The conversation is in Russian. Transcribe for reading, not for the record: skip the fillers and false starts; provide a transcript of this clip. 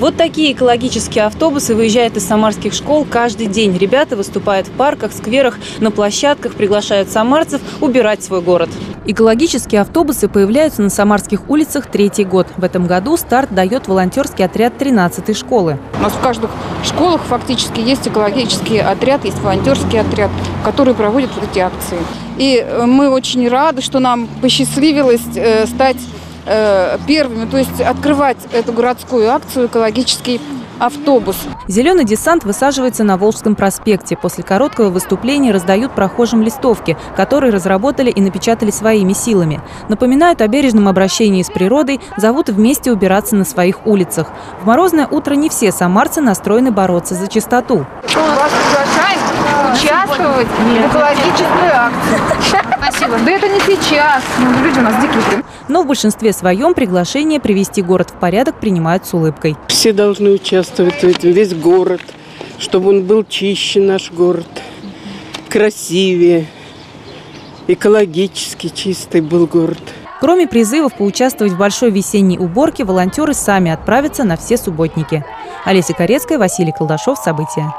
Вот такие экологические автобусы выезжают из самарских школ каждый день. Ребята выступают в парках, скверах, на площадках, приглашают самарцев убирать свой город. Экологические автобусы появляются на самарских улицах третий год. В этом году старт дает волонтерский отряд 13-й школы. У нас в каждых школах фактически есть экологический отряд, есть волонтерский отряд, который проводит вот эти акции. И мы очень рады, что нам посчастливилось стать первыми, то есть открывать эту городскую акцию «Экологический автобус». Зеленый десант высаживается на Волжском проспекте. После короткого выступления раздают прохожим листовки, которые разработали и напечатали своими силами. Напоминают о бережном обращении с природой, зовут вместе убираться на своих улицах. В морозное утро не все самарцы настроены бороться за чистоту. Вас приглашаем участвовать в экологической акции. Спасибо. Да это не сейчас. Люди у нас дикие. Но в большинстве своем приглашение привести город в порядок принимают с улыбкой. Все должны участвовать в этом, весь город, чтобы он был чище, наш город, красивее, экологически чистый был город. Кроме призывов поучаствовать в большой весенней уборке, волонтеры сами отправятся на все субботники. Олеся Корецкая, Василий Колдашов. События.